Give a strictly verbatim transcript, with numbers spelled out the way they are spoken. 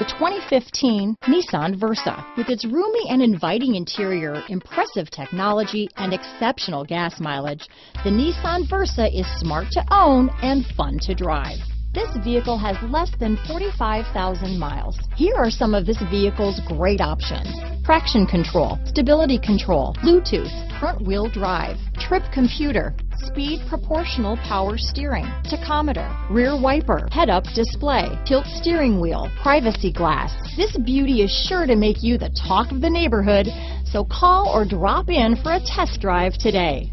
The twenty fifteen Nissan Versa. With its roomy and inviting interior, impressive technology, and exceptional gas mileage, the Nissan Versa is smart to own and fun to drive. This vehicle has less than forty-five thousand miles. Here are some of this vehicle's great options: traction control, stability control, Bluetooth, front-wheel drive, trip computer, speed proportional power steering, tachometer, rear wiper, head-up display, tilt steering wheel, privacy glass. This beauty is sure to make you the talk of the neighborhood, so call or drop in for a test drive today.